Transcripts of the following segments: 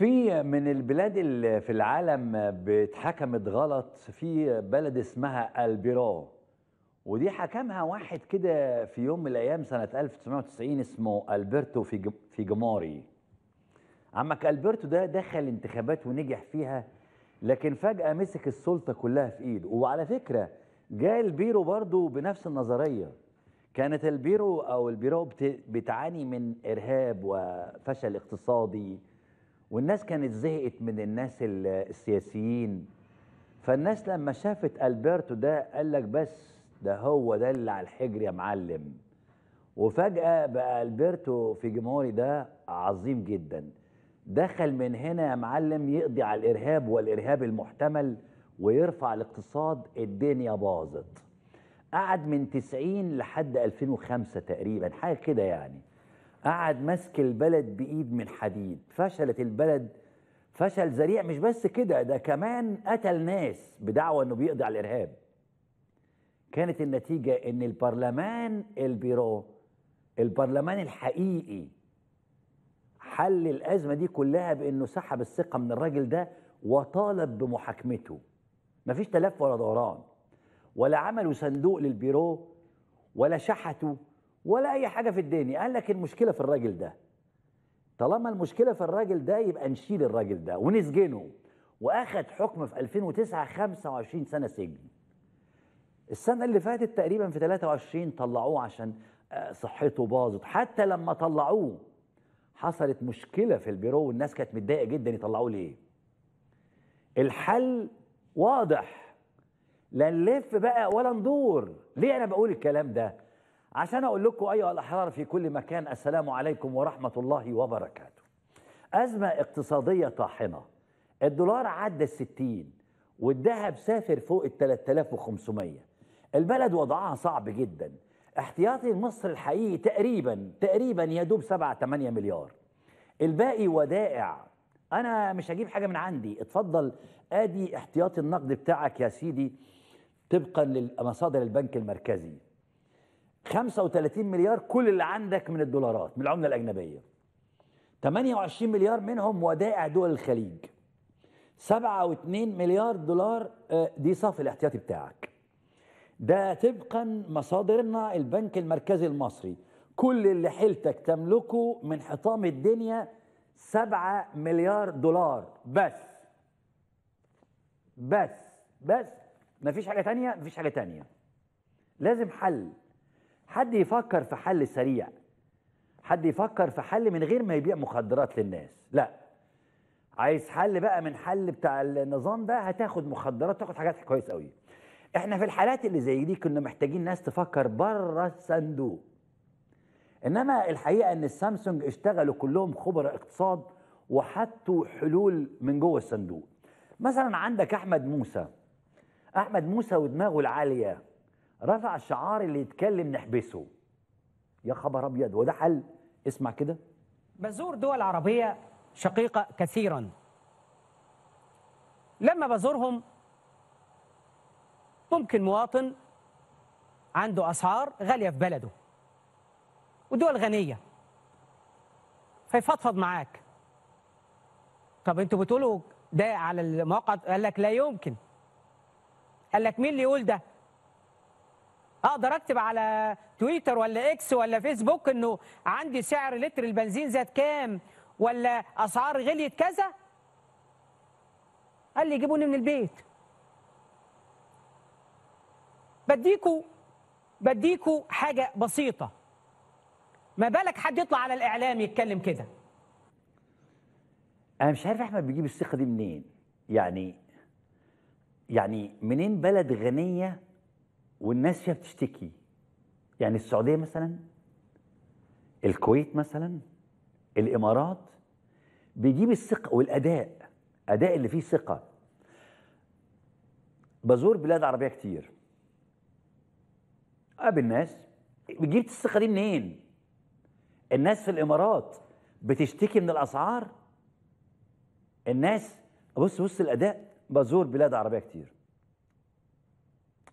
في من البلاد اللي في العالم بتحكمت غلط، في بلد اسمها البيرو، ودي حكمها واحد كده في يوم من الايام سنه 1990 اسمه البرتو فيجموري. عمك البرتو ده دخل انتخابات ونجح فيها، لكن فجاه مسك السلطه كلها في ايده. وعلى فكره جاء البيرو برضه بنفس النظريه، كانت البيرو او البيرو بتعاني من ارهاب وفشل اقتصادي، والناس كانت زهقت من الناس السياسيين. فالناس لما شافت البرتو ده قال لك بس ده هو ده اللي على الحجر يا معلم. وفجأة بقى البرتو فيجموري ده عظيم جدا، دخل من هنا يا معلم يقضي على الإرهاب والإرهاب المحتمل ويرفع الاقتصاد. الدنيا باظت، قعد من 90 لحد 2005 تقريبا حاجة كده يعني، قعد ماسك البلد بإيد من حديد. فشلت البلد فشل ذريع، مش بس كده ده كمان قتل ناس بدعوى انه بيقضي على الإرهاب. كانت النتيجة ان البرلمان البيرو البرلمان الحقيقي حل الأزمة دي كلها بانه سحب الثقة من الراجل ده وطالب بمحاكمته. مفيش تلف ولا دوران، ولا عملوا صندوق للبيرو ولا شحتوا ولا اي حاجة في الدنيا. قال لك المشكلة في الراجل ده، طالما المشكلة في الراجل ده يبقى نشيل الراجل ده ونسجنه. واخد حكم في 2009 25 سنة سجن. السنة اللي فاتت تقريبا في 23 طلعوه عشان صحته باظت. حتى لما طلعوه حصلت مشكلة في البيرو والناس كانت متضايقة جدا، يطلعوه ليه؟ الحل واضح، لا نلف بقى ولا ندور. ليه أنا بقول الكلام ده؟ عشان أقول لكم أيها الأحرار في كل مكان، السلام عليكم ورحمة الله وبركاته. أزمة اقتصادية طاحنة، الدولار عدى 60 والذهب سافر فوق 3500. البلد وضعها صعب جدا، احتياطي مصر الحقيقي تقريبا يدوب 7-8 مليار، الباقي ودائع. انا مش هجيب حاجه من عندي، اتفضل ادي احتياطي النقد بتاعك يا سيدي طبقا لمصادر البنك المركزي. 35 مليار كل اللي عندك من الدولارات من العمله الاجنبيه، 28 مليار منهم ودائع دول الخليج، 7.2 مليار دولار دي صافي الاحتياطي بتاعك، ده طبقا مصادرنا البنك المركزي المصري. كل اللي حيلتك تملكه من حطام الدنيا 7 مليار دولار بس، مفيش حاجة تانية لازم حل. حد يفكر في حل سريع، حد يفكر في حل من غير ما يبيع مخدرات للناس. لا، عايز حل بقى من حل بتاع النظام ده، هتاخد مخدرات، تاخد حاجات كويس قوي. احنا في الحالات اللي زي دي كنا محتاجين ناس تفكر بره الصندوق، انما الحقيقه ان السامسونج اشتغلوا كلهم خبراء اقتصاد وحطوا حلول من جوه الصندوق. مثلا عندك احمد موسى، ودماغه العاليه رفع الشعار اللي يتكلم نحبسه. يا خبر ابيض، وده حل؟ اسمع كده. بزور دول عربيه شقيقه كثيرا، لما بزورهم ممكن مواطن عنده أسعار غالية في بلده ودول غنية فيفضفض معاك، طب انتوا بتقولوا ده على المواقع؟ قال لك لا يمكن. قال لك مين اللي يقول ده؟ اقدر اكتب على تويتر ولا اكس ولا فيسبوك انه عندي سعر لتر البنزين زاد كام ولا أسعار غليت كذا؟ قال لي جيبوني من البيت، بديكوا حاجة بسيطة، ما بالك حد يطلع على الإعلام يتكلم كده. أنا مش عارف أحمد بيجيب الثقة دي منين؟ يعني منين بلد غنية والناس فيها بتشتكي؟ يعني السعودية مثلا، الكويت مثلا، الإمارات، بيجيب الثقة والأداء، أداء اللي فيه ثقة. بزور بلاد عربية كتير، قابل ناس، بتجيب الثقة دي منين؟ الناس في الإمارات بتشتكي من الأسعار؟ الناس بص الأداء. بزور بلاد عربية كتير،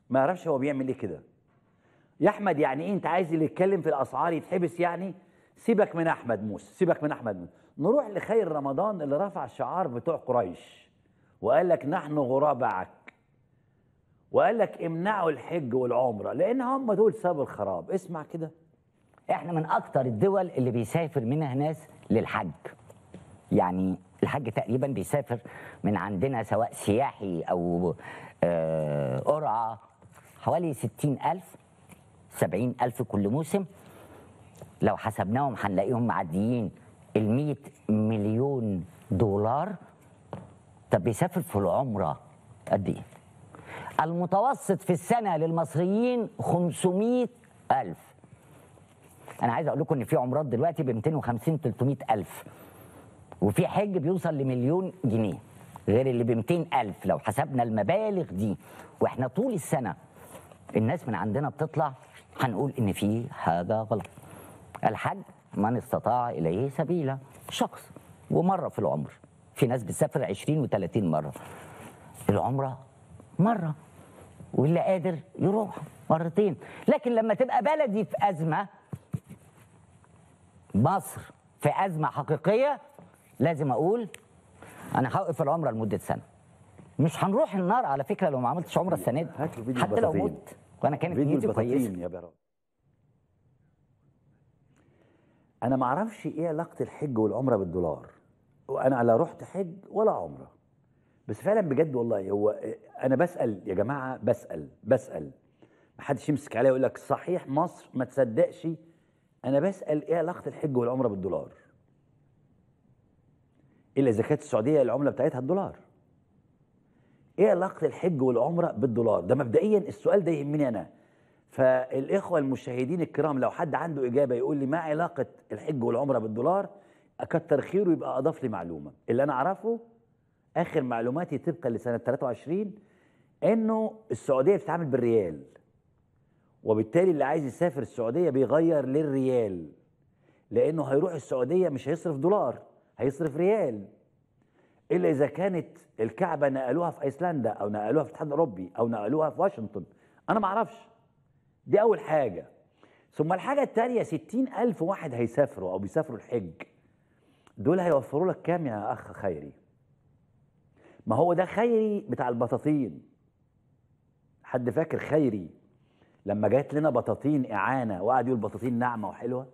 ما أعرفش هو بيعمل إيه كده. يا أحمد يعني إيه أنت عايز اللي يتكلم في الأسعار يتحبس يعني؟ سيبك من أحمد موسى، نروح لخير رمضان اللي رفع الشعار بتوع قريش وقال لك نحن غرابعك، وقال لك امنعوا الحج والعمره لان هم دول سبب الخراب. اسمع كده، احنا من اكتر الدول اللي بيسافر منها ناس للحج، يعني الحج تقريبا بيسافر من عندنا سواء سياحي او قرعه حوالي 60,000 70,000 كل موسم. لو حسبناهم هنلاقيهم معديين ال100 مليون دولار. طب بيسافر في العمره قد ايه؟ المتوسط في السنه للمصريين 500,000. انا عايز اقول لكم ان في عمرات دلوقتي ب 250 300,000 وفي حج بيوصل ل1,000,000 جنيه غير اللي ب 200,000. لو حسبنا المبالغ دي واحنا طول السنه الناس من عندنا بتطلع، هنقول ان في حاجه غلط. الحج من استطاع اليه سبيلا، شخص ومره في العمر، في ناس بتسافر 20 و30 مره. العمره مره واللي قادر يروح مرتين. لكن لما تبقى بلدي في ازمه، مصر في ازمه حقيقيه، لازم اقول انا هوقف العمره لمده سنه. مش هنروح النار على فكره لو ما عملتش عمره السنه دي، حتى لو مت وانا كانت نيتي كويسه. انا ما اعرفش ايه علاقه الحج والعمره بالدولار، وانا لا رحت حج ولا عمره، بس فعلا بجد والله هو انا بسال يا جماعه، بسال ما حدش يمسك عليا ويقول لك صحيح مصر ما تصدقش. انا بسال ايه علاقه الحج والعمره بالدولار، الا اذا كانت السعوديه العمله بتاعتها الدولار. ايه علاقه الحج والعمره بالدولار؟ ده مبدئيا السؤال ده يهمني انا. فالاخوه المشاهدين الكرام لو حد عنده اجابه يقول لي ما علاقه الحج والعمره بالدولار اكتر خيره، يبقى اضاف لي معلومه. اللي انا اعرفه اخر معلوماتي طبقا لسنه 23 انه السعوديه بتتعامل بالريال، وبالتالي اللي عايز يسافر السعوديه بيغير للريال، لانه هيروح السعوديه مش هيصرف دولار، هيصرف ريال، الا اذا كانت الكعبه نقلوها في ايسلندا او نقلوها في الاتحاد الاوروبي او نقلوها في واشنطن. انا ما اعرفش، دي اول حاجه. ثم الحاجه الثانيه، 60,000 واحد هيسافروا او بيسافروا الحج، دول هيوفروا لك كام يا اخ خيري؟ ما هو ده خيري بتاع البطاطين. حد فاكر خيري لما جات لنا بطاطين اعانه وقعد يقول بطاطين ناعمه وحلوه؟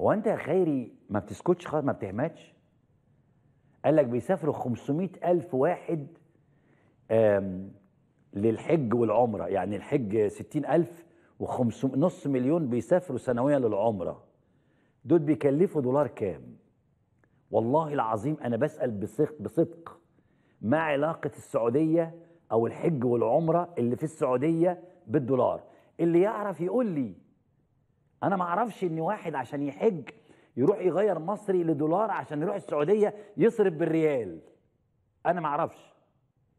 هو انت يا خيري ما بتسكتش خالص، ما بتهمتش؟ قال لك بيسافروا 500,000 واحد للحج والعمره، يعني الحج 60,000 نص مليون بيسافروا سنويا للعمره. دول بيكلفوا دولار كام؟ والله العظيم انا بسال بصدق، ما علاقه السعوديه او الحج والعمره اللي في السعوديه بالدولار؟ اللي يعرف يقول لي. انا ما اعرفش ان واحد عشان يحج يروح يغير مصري لدولار عشان يروح السعوديه يصرف بالريال. انا ما اعرفش،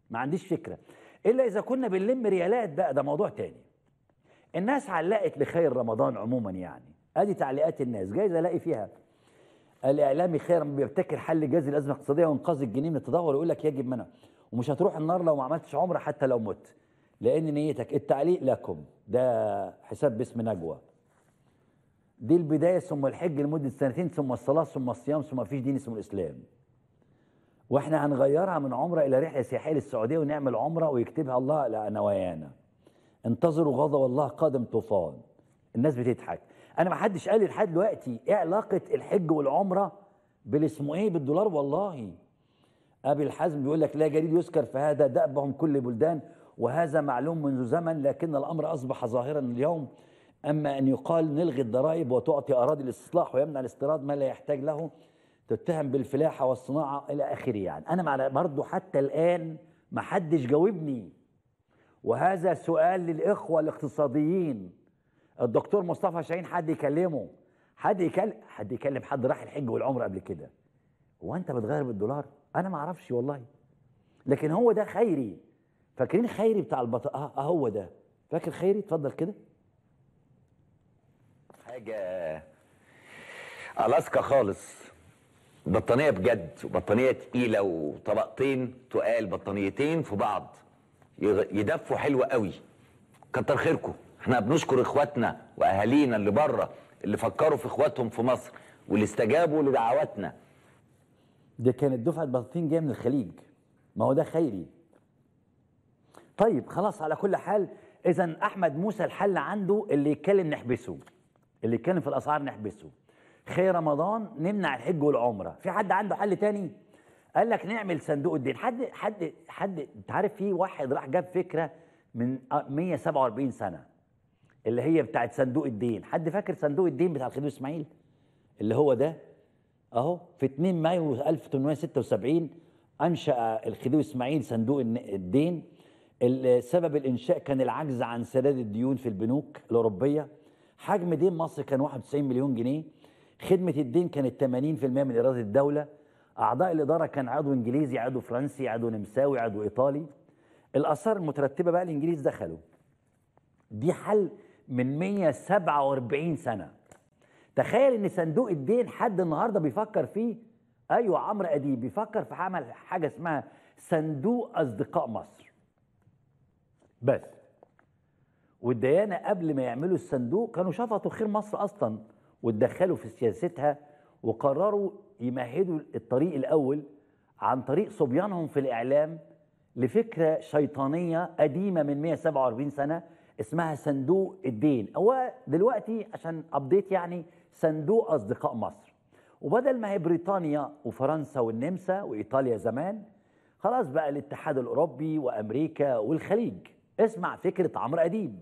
ما عنديش فكره، الا اذا كنا بنلم ريالات بقى، ده موضوع تاني. الناس علقت لخير رمضان عموما، يعني ادي تعليقات الناس، جايز الاقي فيها الاعلامي خير بيبتكر حل جاز الازمه الاقتصاديه وانقاذ الجنيه من التدهور، يقول لك يجب منع، ومش هتروح النار لو ما عملتش عمره حتى لو مت لان نيتك. التعليق لكم، ده حساب باسم نجوى. دي البدايه، ثم الحج لمده سنتين، ثم الصلاه، ثم الصيام، ثم مفيش دين اسمه الاسلام. واحنا هنغيرها من عمره الى رحله سياحيه للسعوديه ونعمل عمره ويكتبها الله على نوايانا. انتظروا غضب والله قادم طوفان. الناس بتضحك. انا ما حدش قال لي لحد دلوقتي ايه علاقه الحج والعمره بالاسمه ايه بالدولار. والله ابي الحزم بيقول لك لا جديد يذكر في هذا، دأبهم كل بلدان وهذا معلوم منذ زمن، لكن الامر اصبح ظاهرا اليوم. اما ان يقال نلغي الضرائب وتعطي اراضي الاستصلاح ويمنع الاستيراد ما لا يحتاج له، تتهم بالفلاحه والصناعه الى اخره. يعني انا برضه حتى الان ما حدش جاوبني، وهذا سؤال للاخوه الاقتصاديين. الدكتور مصطفى شاهين حد يكلمه، حد يكلم حد راح الحج والعمره قبل كده، هو انت بتغير بالدولار؟ انا ما اعرفش والله. لكن هو ده خيري. فاكرين خيري بتاع البطاقه؟ هو ده، فاكر خيري؟ اتفضل كده. حاجه الاسكا خالص، بطانيه بجد، وبطانيه تقيله، وطبقتين تقال، بطانيتين في بعض يدفوا حلو قوي. كتر خيركم، احنا بنشكر اخواتنا واهالينا اللي بره اللي فكروا في اخواتهم في مصر واللي استجابوا لدعواتنا. ده كانت دفعه بطاطين جايه من الخليج، ما هو ده خيري. طيب خلاص، على كل حال اذا احمد موسى الحل عنده، اللي يتكلم نحبسه، اللي يتكلم في الاسعار نحبسه، خير رمضان نمنع الحج والعمره. في حد عنده حل تاني؟ قال لك نعمل صندوق الدين. حد انت عارف، في واحد راح جاب فكره من 147 سنه اللي هي بتاعت صندوق الدين. حد فاكر صندوق الدين بتاع الخديوي اسماعيل اللي هو ده اهو؟ في 2 مايو 1876 انشأ الخديوي اسماعيل صندوق الدين. سبب الانشاء كان العجز عن سداد الديون في البنوك الاوروبيه. حجم دين مصر كان 91 مليون جنيه. خدمه الدين كانت 80% من ايراد الدوله. اعضاء الاداره كان عضو انجليزي، عضو فرنسي، عضو نمساوي، عضو ايطالي. الاثار المترتبه بقى الانجليز دخلوا. دي حل من 147 سنه. تخيل ان صندوق الدين حد النهارده بيفكر فيه. ايوه، عمرو اديب بيفكر في عمل حاجه اسمها صندوق اصدقاء مصر. بس والديانه قبل ما يعملوا الصندوق كانوا شفطوا خير مصر اصلا واتدخلوا في سياستها، وقرروا يمهدوا الطريق الاول عن طريق صبيانهم في الاعلام لفكره شيطانيه قديمه من 147 سنه اسمها صندوق الدين، او دلوقتي عشان ابديت يعني صندوق اصدقاء مصر. وبدل ما هي بريطانيا وفرنسا والنمسا وايطاليا زمان، خلاص بقى الاتحاد الاوروبي وامريكا والخليج. اسمع فكره عمرو اديب.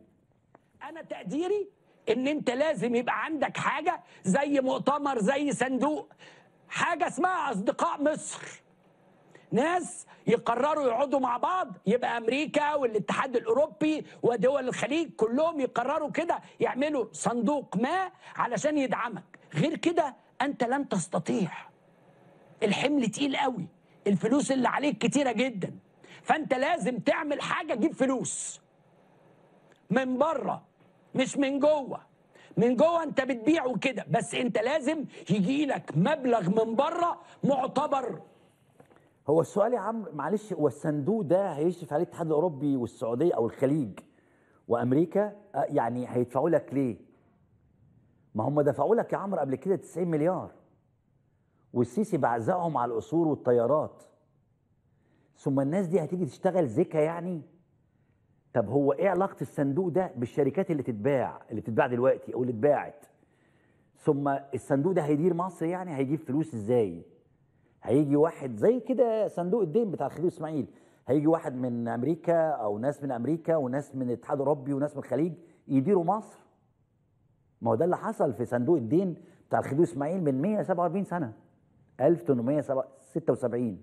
انا تقديري ان انت لازم يبقى عندك حاجه زي مؤتمر، زي صندوق، حاجه اسمها اصدقاء مصر، ناس يقرروا يقعدوا مع بعض. يبقى امريكا والاتحاد الاوروبي ودول الخليج كلهم يقرروا كده يعملوا صندوق ما علشان يدعمك. غير كده انت لن تستطيع، الحمل تقيل قوي، الفلوس اللي عليك كتيره جدا، فانت لازم تعمل حاجه تجيب فلوس من بره مش من جوه. من جوه انت بتبيع وكده، بس انت لازم يجي لك مبلغ من بره معتبر. هو السؤال يا عمرو، معلش، هو الصندوق ده هيشرف عليه الاتحاد الاوروبي والسعوديه او الخليج وامريكا؟ يعني هيدفعوا لك ليه؟ ما هم دفعوا لك يا عمرو قبل كده 90 مليار، والسيسي بعزقهم على القصور والطيارات. ثم الناس دي هتيجي تشتغل زكا يعني؟ طب هو ايه علاقه الصندوق ده بالشركات اللي بتتباع دلوقتي او اللي اتباعت؟ ثم الصندوق ده هيدير مصر يعني؟ هيجيب فلوس ازاي؟ هيجي واحد زي كده صندوق الدين بتاع الخديوي اسماعيل، هيجي واحد من امريكا او ناس من امريكا وناس من الاتحاد الاوروبي وناس من الخليج يديروا مصر؟ ما هو ده اللي حصل في صندوق الدين بتاع الخديوي اسماعيل من 147 سنه، 1876.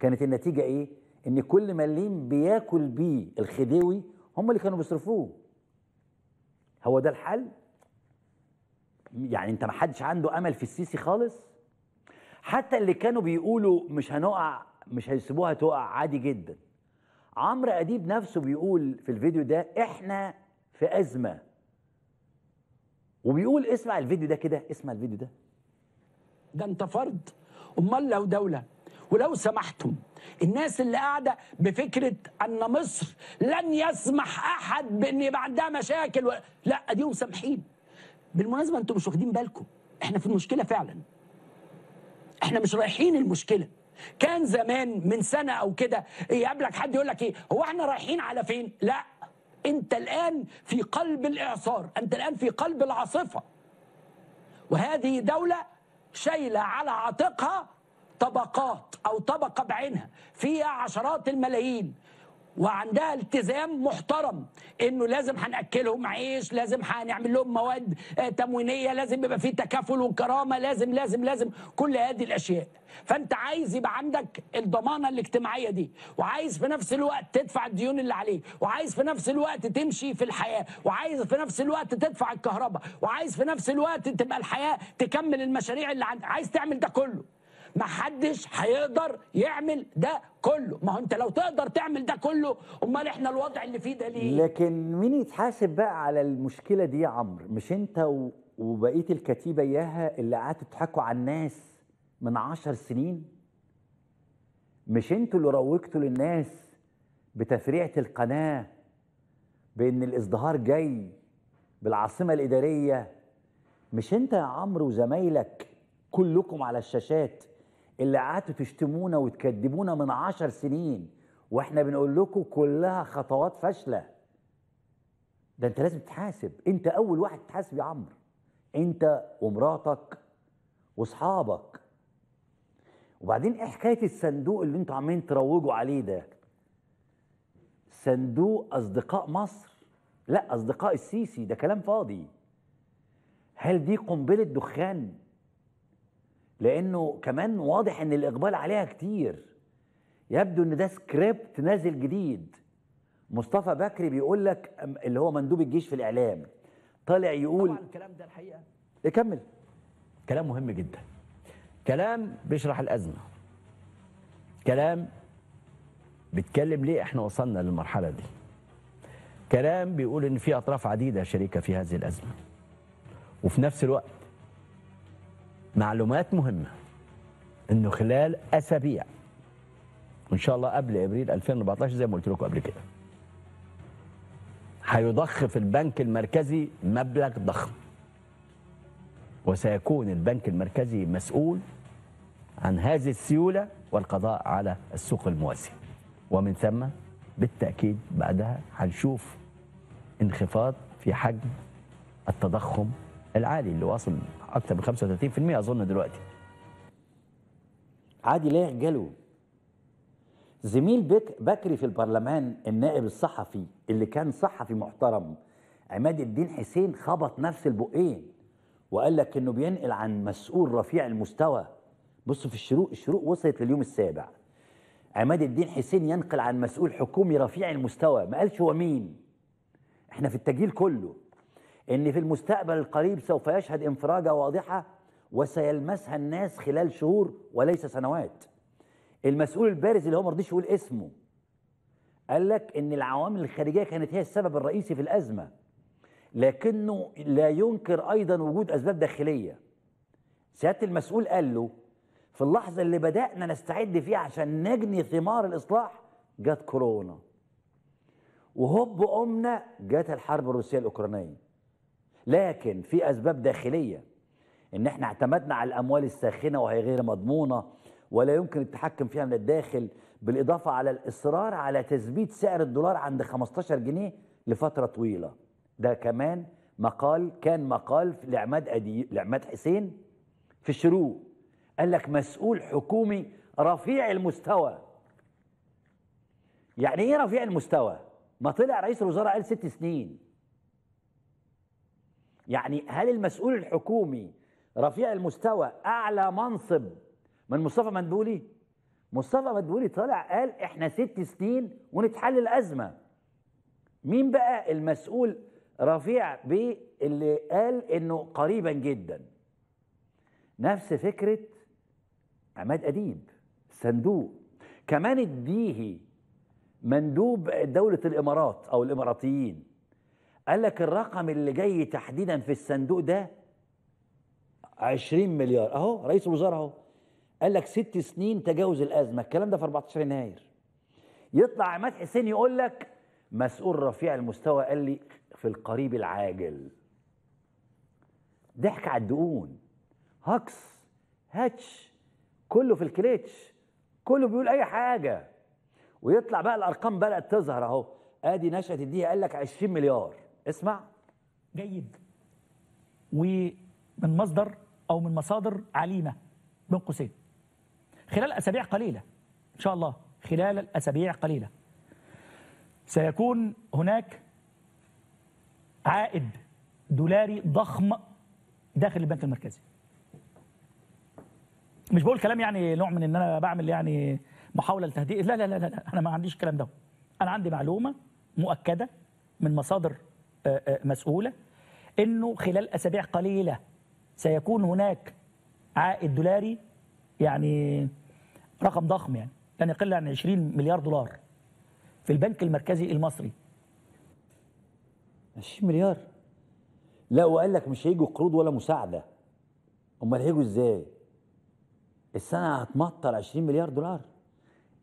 كانت النتيجه ايه؟ ان كل مليم بياكل بيه الخديوي هم اللي كانوا بيصرفوه. هو ده الحل؟ يعني انت ما حدش عنده امل في السيسي خالص؟ حتى اللي كانوا بيقولوا مش هنقع مش هيسيبوها تقع عادي جدا. عمرو اديب نفسه بيقول في الفيديو ده احنا في ازمه، وبيقول اسمع الفيديو ده كده، اسمع الفيديو ده. ده انت فرد، امال لو دوله. ولو سمحتم، الناس اللي قاعده بفكره ان مصر لن يسمح احد بان يبقى عندها مشاكل لا اديهم سامحين. بالمناسبه انتم مش واخدين بالكم، احنا في المشكله فعلا. احنا مش رايحين المشكله. كان زمان من سنه او كده يقابلك حد يقول لك ايه؟ هو احنا رايحين على فين؟ لا، انت الان في قلب الاعصار، انت الان في قلب العاصفه. وهذه دوله شايله على عاتقها طبقات او طبقه بعينها فيها عشرات الملايين، وعندها التزام محترم انه لازم هناكلهم عيش، لازم هنعمل لهم مواد تموينيه، لازم يبقى في تكافل وكرامه، لازم لازم لازم كل هذه الاشياء. فانت عايز يبقى عندك الضمانه الاجتماعيه دي، وعايز في نفس الوقت تدفع الديون اللي عليك، وعايز في نفس الوقت تمشي في الحياه، وعايز في نفس الوقت تدفع الكهرباء، وعايز في نفس الوقت تبقى الحياه تكمل المشاريع اللي عندك، عايز تعمل ده كله. ما حدش هيقدر يعمل ده كله. ما هو انت لو تقدر تعمل ده كله، امال احنا الوضع اللي فيه ده ليه؟ لكن مين يتحاسب بقى على المشكله دي يا عمرو؟ مش انت وبقيه الكتيبه اياها اللي قعدتوا تضحكوا على الناس من 10 سنين؟ مش انتوا اللي روجتوا للناس بتفريعه القناه بان الازدهار جاي بالعاصمه الاداريه؟ مش انت يا عمرو وزمايلك كلكم على الشاشات اللي قعدتوا تشتمونا وتكذبونا من 10 سنين واحنا بنقول لكم كلها خطوات فاشله. ده انت لازم تتحاسب، انت اول واحد تتحاسب يا عمرو، انت ومراتك واصحابك. وبعدين ايه حكايه الصندوق اللي انتوا عمالين تروجوا عليه ده؟ صندوق اصدقاء مصر، لا اصدقاء السيسي، ده كلام فاضي. هل دي قنبله دخان؟ لانه كمان واضح ان الاقبال عليها كتير. يبدو ان ده سكريبت نازل جديد. مصطفى بكري بيقول لك، اللي هو مندوب الجيش في الاعلام، طالع يقول طبعا الكلام ده الحقيقه اكمل كلام مهم جدا، كلام بيشرح الازمه، كلام بيتكلم ليه احنا وصلنا للمرحله دي، كلام بيقول ان في اطراف عديده شريكه في هذه الازمه، وفي نفس الوقت معلومات مهمه انه خلال اسابيع وان شاء الله قبل ابريل 2014 زي ما قلت لكم قبل كده هيضخ في البنك المركزي مبلغ ضخم، وسيكون البنك المركزي مسؤول عن هذه السيوله والقضاء على السوق الموازي، ومن ثم بالتاكيد بعدها هنشوف انخفاض في حجم التضخم العالي اللي واصل اكثر من 35% اظن دلوقتي. عادي لا يخجلوا. زميل بكري في البرلمان النائب الصحفي اللي كان صحفي محترم عماد الدين حسين خبط نفس البقين وقال لك انه بينقل عن مسؤول رفيع المستوى. بصوا في الشروق وصلت لليوم السابع. عماد الدين حسين ينقل عن مسؤول حكومي رفيع المستوى، ما قالش هو مين. احنا في التسجيل كله ان في المستقبل القريب سوف يشهد انفراجة واضحة وسيلمسها الناس خلال شهور وليس سنوات. المسؤول البارز اللي هو ما رضيش يقول اسمه قال لك ان العوامل الخارجية كانت هي السبب الرئيسي في الأزمة، لكنه لا ينكر أيضا وجود أسباب داخلية. سيادة المسؤول قال له في اللحظة اللي بدأنا نستعد فيها عشان نجني ثمار الإصلاح جت كورونا، وهب أمنا جت الحرب الروسية الأوكرانية، لكن في أسباب داخلية إن إحنا اعتمدنا على الأموال الساخنة وهي غير مضمونة ولا يمكن التحكم فيها من الداخل، بالإضافة على الإصرار على تثبيت سعر الدولار عند 15 جنيه لفترة طويلة. ده كمان مقال لعماد حسين في الشروق، قال لك مسؤول حكومي رفيع المستوى. يعني إيه رفيع المستوى؟ ما طلع رئيس الوزراء قال 6 سنين. يعني هل المسؤول الحكومي رفيع المستوى أعلى منصب من مصطفى مدبولي؟ مصطفى مدبولي طلع قال إحنا 6 سنين ونتحل الأزمة. مين بقى المسؤول رفيع بيه اللي قال إنه قريبا جدا؟ نفس فكرة عماد أديب صندوق. كمان اديهي مندوب دولة الإمارات أو الإماراتيين قال لك الرقم اللي جاي تحديدا في الصندوق ده 20 مليار، اهو رئيس الوزراء اهو قال لك 6 سنين تجاوز الازمه، الكلام ده في 14 يناير. يطلع عماد حسين يقول لك مسؤول رفيع المستوى قال لي في القريب العاجل. ضحك على الدقون، هكس هاتش، كله في الكليتش، كله بيقول اي حاجه. ويطلع بقى الارقام بدات تظهر اهو، ادي نشأة الدقيقة قال لك 20 مليار. اسمع جيد، ومن مصدر أو من مصادر علينا بين قوسين خلال أسابيع قليلة إن شاء الله، خلال الأسابيع قليلة سيكون هناك عائد دولاري ضخم داخل البنك المركزي. مش بقول كلام يعني نوع من إن أنا بعمل يعني محاولة لتهدئة، لا لا لا لا، أنا ما عنديش الكلام ده، أنا عندي معلومة مؤكدة من مصادر مسؤولة أنه خلال أسابيع قليلة سيكون هناك عائد دولاري، يعني رقم ضخم، يعني لن يقل عن 20 مليار دولار في البنك المركزي المصري. 20 مليار؟ لا، وقال لك مش هيجوا قروض ولا مساعدة. أمال هيجوا إزاي؟ السنة هتمطر 20 مليار دولار،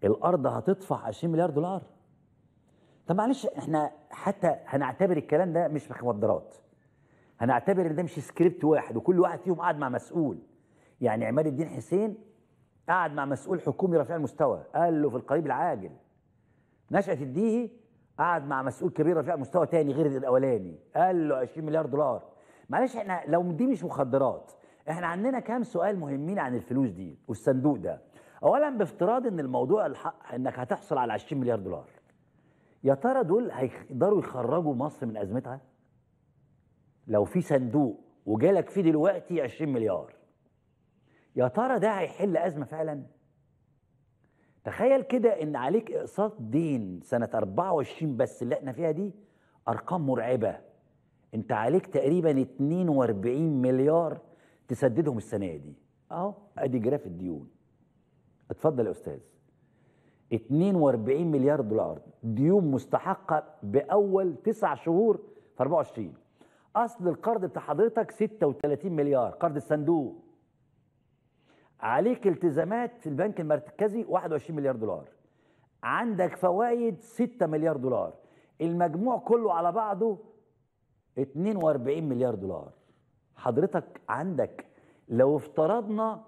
الأرض هتطفح 20 مليار دولار. طب معلش، احنا حتى هنعتبر الكلام ده مش مخدرات، هنعتبر ان ده مش سكريبت واحد وكل واحد فيهم قاعد مع مسؤول. يعني عماد الدين حسين قعد مع مسؤول حكومي رفيع المستوى قال له في القريب العاجل. نشأة الديهي قعد مع مسؤول كبير رفيع مستوى تاني غير الاولاني قال له 20 مليار دولار. معلش احنا لو دي مش مخدرات، احنا عندنا كام سؤال مهمين عن الفلوس دي والصندوق ده. اولا بافتراض ان الموضوع انك هتحصل على 20 مليار دولار، يا ترى دول هيقدروا يخرجوا مصر من ازمتها؟ لو في صندوق وجالك فيه دلوقتي 20 مليار، يا ترى ده هيحل ازمه فعلا؟ تخيل كده ان عليك اقساط دين سنه 24 بس اللي احنا فيها دي، ارقام مرعبه. انت عليك تقريبا 42 مليار تسددهم السنه دي اهو، ادي جراف الديون. اتفضل يا استاذ، 42 مليار دولار ديون مستحقه باول 9 شهور في 24. اصل القرض بتاع حضرتك 36 مليار قرض الصندوق. عليك التزامات في البنك المركزي 21 مليار دولار. عندك فوائد 6 مليار دولار. المجموع كله على بعضه 42 مليار دولار. حضرتك عندك لو افترضنا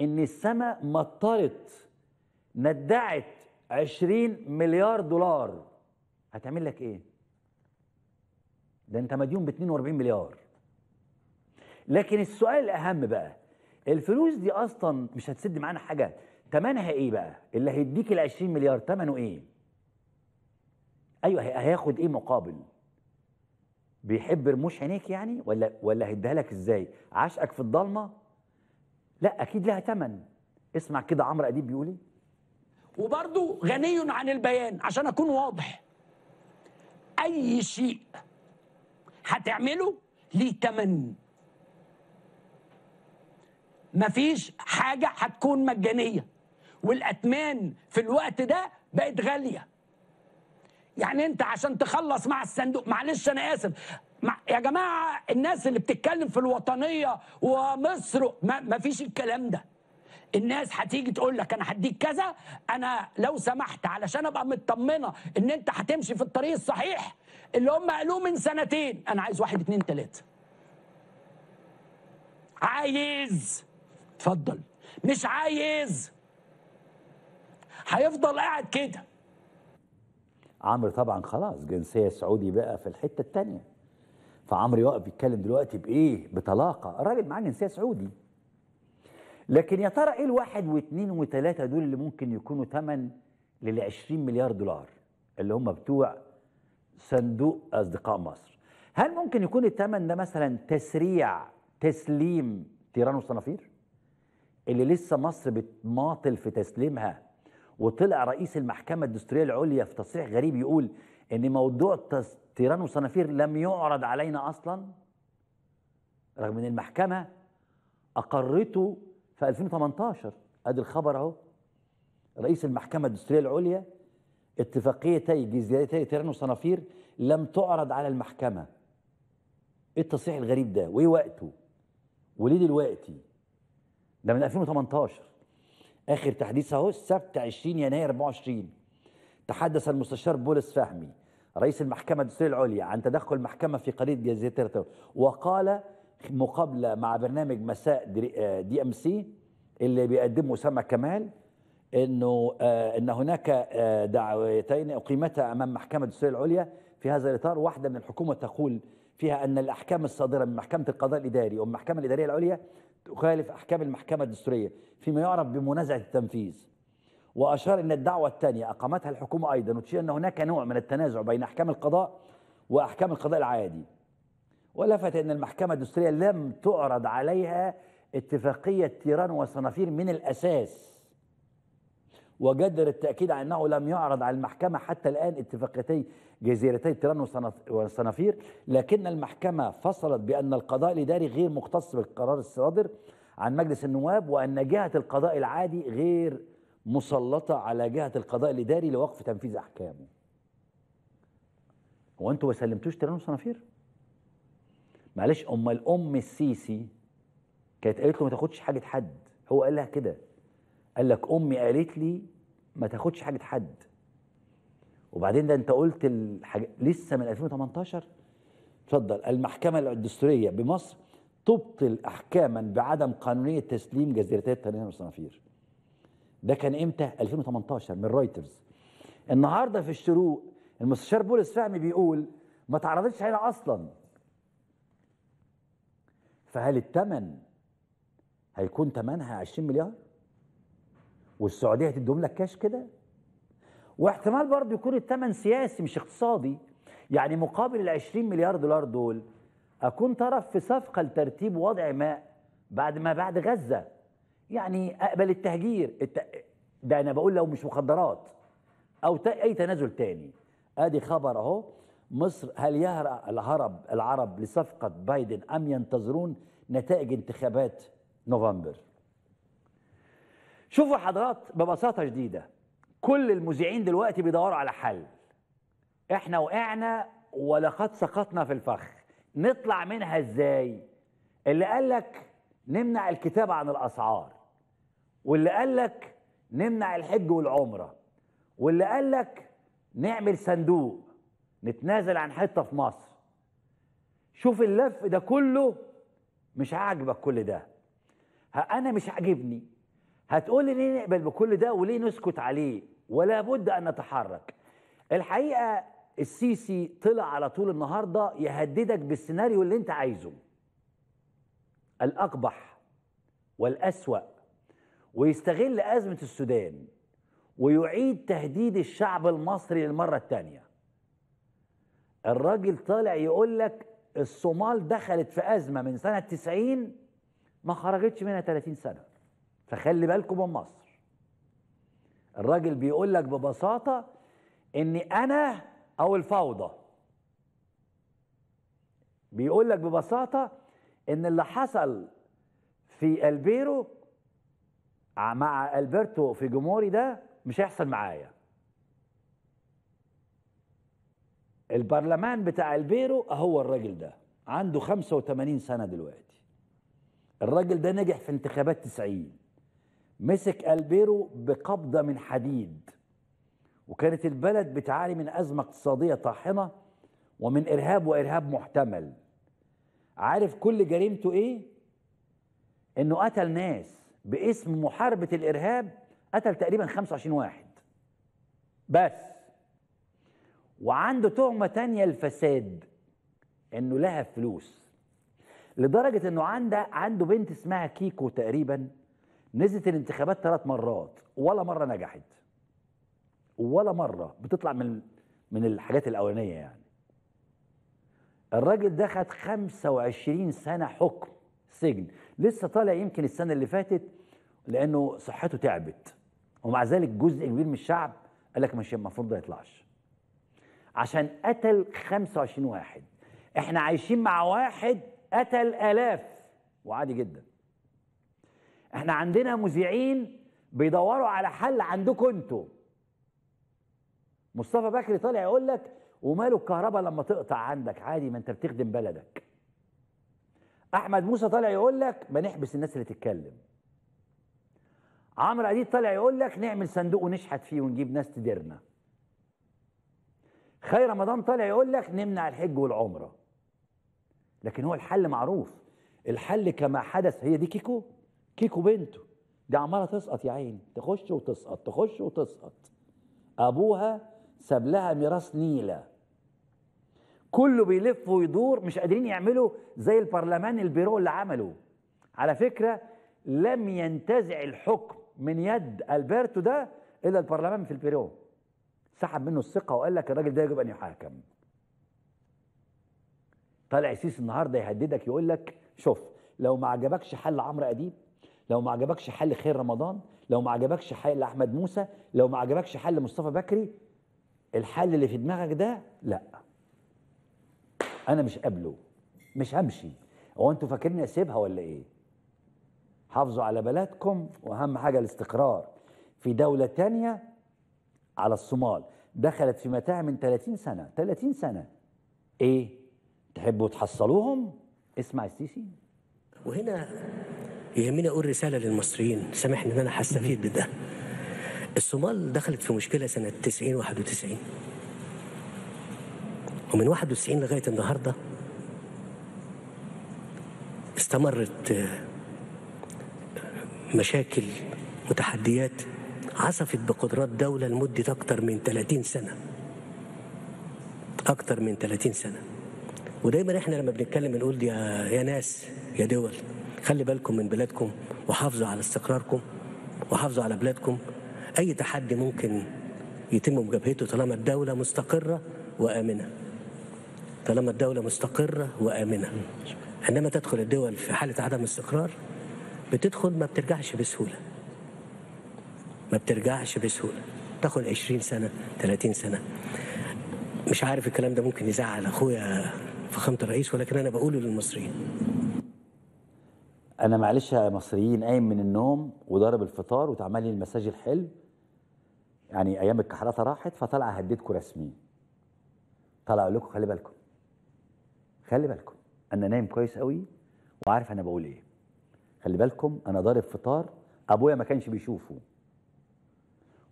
ان السماء مطرت ندعت 20 مليار دولار هتعمل لك ايه؟ ده انت مديون ب 42 مليار. لكن السؤال الاهم بقى، الفلوس دي اصلا مش هتسد معانا حاجه، تمنها ايه بقى؟ اللي هيديك ال 20 مليار تمنه ايه؟ ايوه هياخد ايه مقابل؟ بيحب رموش عينيك يعني ولا هيديها لك ازاي؟ عشقك في الضلمه؟ لا اكيد لها تمن. اسمع كده عمرو اديب بيقول ايه؟ وبرضه غني عن البيان عشان اكون واضح. اي شيء هتعمله ليه تمن. مفيش حاجة هتكون مجانية، والأتمان في الوقت ده بقت غالية. يعني أنت عشان تخلص مع الصندوق، معلش أنا آسف يا جماعة الناس اللي بتتكلم في الوطنية ومصر، مفيش الكلام ده. الناس هتيجي تقول لك أنا هديك كذا، أنا لو سمحت علشان أبقى مطمنة إن أنت هتمشي في الطريق الصحيح اللي هم قالوه من سنتين، أنا عايز 1 2 3. عايز اتفضل، مش عايز هيفضل قاعد كده. عمرو طبعا خلاص جنسيه سعودي بقى في الحته الثانيه، فعمرو يقف بيتكلم دلوقتي بايه؟ بطلاقه، الراجل معاه جنسيه سعودي. لكن يا ترى ايه الواحد واثنين وثلاثه دول اللي ممكن يكونوا ثمن لل 20 مليار دولار اللي هم بتوع صندوق اصدقاء مصر؟ هل ممكن يكون الثمن ده مثلا تسريع تسليم تيران والصنافير؟ اللي لسه مصر بتماطل في تسليمها، وطلع رئيس المحكمة الدستورية العليا في تصريح غريب يقول إن موضوع تيران وصنافير لم يعرض علينا أصلا، رغم إن المحكمة أقرته في 2018. أدي الخبر أهو، رئيس المحكمة الدستورية العليا اتفاقيتي جزيرتي تيران وصنافير لم تعرض على المحكمة. إيه التصريح الغريب ده؟ وإيه وقته؟ وليه دلوقتي؟ ده من 2018. آخر تحديث أهو السبت 20 يناير 24. تحدث المستشار بولس فهمي رئيس المحكمة الدستورية العليا عن تدخل المحكمة في قضية جزيرة تيران، وقال مقابلة مع برنامج مساء دي ام سي اللي بيقدمه أسامة كمال إن هناك دعوتين أقيمتا أمام محكمة الدستورية العليا في هذا الإطار، واحدة من الحكومة تقول فيها أن الأحكام الصادرة من محكمة القضاء الإداري والمحكمة الإدارية العليا تخالف أحكام المحكمة الدستورية فيما يعرف بمنازعة التنفيذ، وأشار أن الدعوة الثانية أقامتها الحكومة أيضا، وتشير أن هناك نوع من التنازع بين أحكام القضاء وأحكام القضاء العادي. ولفت أن المحكمة الدستورية لم تعرض عليها اتفاقية تيران وصنافير من الأساس، وجدر التأكيد على أنه لم يعرض على المحكمة حتى الآن اتفاقيتي جزيرتي تيران وصنافير، لكن المحكمة فصلت بأن القضاء الإداري غير مختص بالقرار الصادر عن مجلس النواب، وأن جهة القضاء العادي غير مسلطة على جهة القضاء الإداري لوقف تنفيذ أحكامه. هو أنتوا ما سلمتوش تيران وصنافير؟ معلش أمال أم السيسي كانت قالت له ما تاخدش حاجة حد، هو قال لها كده، قال لك أمي قالت لي ما تاخدش حاجة حد. وبعدين ده أنت قلت لسه من 2018. اتفضل، المحكمة الدستورية بمصر تبطل احكاما بعدم قانونيه تسليم جزيرتي التنين والصنافير. ده كان امتى؟ 2018 من رويترز. النهارده في الشروق المستشار بول فهمي بيقول ما تعرضتش هنا اصلا. فهل الثمن هيكون ثمنها 20 مليار؟ والسعوديه هتديهم لك كاش كده؟ واحتمال برضه يكون الثمن سياسي مش اقتصادي، يعني مقابل ال 20 مليار دولار دول اكون طرف في صفقه لترتيب وضع ماء بعد ما بعد غزه، يعني اقبل التهجير ده انا بقول لو مش مخدرات او اي تنازل تاني. ادي خبر اهو. مصر هل يهرب العرب لصفقه بايدن ام ينتظرون نتائج انتخابات نوفمبر؟ شوفوا حضرات ببساطه شديده كل المذيعين دلوقتي بيدوروا على حل. احنا وقعنا ولقد سقطنا في الفخ، نطلع منها ازاي؟ اللي قالك نمنع الكتابة عن الأسعار، واللي قالك نمنع الحج والعمرة، واللي قالك نعمل صندوق نتنازل عن حتة في مصر. شوف اللف ده كله مش عاجبك كل ده. أنا مش عاجبني. هتقولي ليه نقبل بكل ده وليه نسكت عليه؟ ولا بد أن نتحرك. الحقيقة السيسي طلع على طول النهارده يهددك بالسيناريو اللي انت عايزه الأقبح والأسوأ، ويستغل أزمة السودان ويعيد تهديد الشعب المصري للمرة الثانية. الراجل طالع يقول لك الصومال دخلت في أزمة من سنة 90 ما خرجتش منها 30 سنة، فخلي بالكم من مصر. الراجل بيقول لك ببساطة إني أنا أو الفوضى، بيقول لك ببساطة إن اللي حصل في البيرو مع ألبرتو فوجيموري ده مش هيحصل معايا. البرلمان بتاع البيرو هو الراجل ده عنده 85 سنة دلوقتي. الراجل ده نجح في انتخابات 90، مسك البيرو بقبضة من حديد، وكانت البلد بتعاني من أزمة اقتصادية طاحنة ومن إرهاب محتمل. عارف كل جريمته إيه؟ إنه قتل ناس باسم محاربة الإرهاب، قتل تقريبا 25 واحد بس. وعنده تهمة تانية الفساد، إنه لها فلوس، لدرجة إنه عنده بنت اسمها كيكو تقريبا نزلت الانتخابات 3 مرات ولا مرة نجحت، ولا مرة بتطلع من الحاجات الأولانية. يعني الراجل ده خد 25 سنة حكم سجن، لسه طالع يمكن السنة اللي فاتت لأنه صحته تعبت، ومع ذلك جزء كبير من الشعب قال لك مش المفروض ده يطلعش عشان قتل 25 واحد. احنا عايشين مع واحد قتل آلاف وعادي جدا. احنا عندنا مذيعين بيدوروا على حل عندكم انتوا. مصطفى بكري طالع يقول لك وماله الكهرباء لما تقطع عندك عادي، ما انت بتخدم بلدك. احمد موسى طالع يقول لك ما نحبس الناس اللي تتكلم. عمرو اديب طالع يقول لك نعمل صندوق ونشحت فيه ونجيب ناس تديرنا. خير رمضان طالع يقول لك نمنع الحج والعمره. لكن هو الحل معروف، الحل كما حدث. هي دي كيكو، كيكو بنته دي عماله تسقط يا عيني، تخش وتسقط تخش وتسقط. ابوها ساب لها ميراث نيلة. كله بيلف ويدور مش قادرين يعملوا زي البرلمان البيرو اللي عمله. على فكرة لم ينتزع الحكم من يد ألبرتو ده إلا البرلمان في البيرو، سحب منه الثقة وقال لك الراجل ده يجب أن يحاكم. طالع السيسي النهارده يهددك يقول لك شوف لو ما عجبكش حل عمرو أديب، لو ما عجبكش حل خير رمضان، لو ما عجبكش حل أحمد موسى، لو ما عجبكش حل مصطفى بكري، الحل اللي في دماغك ده لا، انا مش قابله، مش همشي. هو انتوا فاكرين اسيبها ولا ايه؟ حافظوا على بلدكم، واهم حاجه الاستقرار. في دوله تانية على الصومال دخلت في متاع من 30 سنه، 30 سنه. ايه تحبوا تحصلوهم؟ اسمع السيسي. وهنا يهمني اقول رساله للمصريين، سامحني ان انا هستفيد بده. الصومال دخلت في مشكلة سنة 90-91، ومن 91 لغاية النهاردة استمرت مشاكل وتحديات عصفت بقدرات دولة لمدة أكتر من 30 سنة. أكتر من 30 سنة. ودايما احنا لما بنتكلم بنقول يا ناس يا دول خلي بالكم من بلادكم وحافظوا على استقراركم وحافظوا على بلادكم. أي تحدي ممكن يتم مجابهته طالما الدولة مستقرة وآمنة. طالما الدولة مستقرة وآمنة. عندما تدخل الدول في حالة عدم استقرار بتدخل ما بترجعش بسهولة. ما بترجعش بسهولة. تاخد 20 سنة 30 سنة. مش عارف الكلام ده ممكن يزعل أخويا فخامة الرئيس، ولكن أنا بقوله للمصريين. أنا معلش يا مصريين قايم من النوم وضارب الفطار وتعمل لي المساج الحلو. يعني أيام الكحرطة راحت فطالعة هديتكم رسمي. طالعة لكم خلي بالكم. خلي بالكم. أنا نايم كويس قوي وعارف أنا بقول إيه. خلي بالكم أنا ضارب فطار أبويا ما كانش بيشوفه.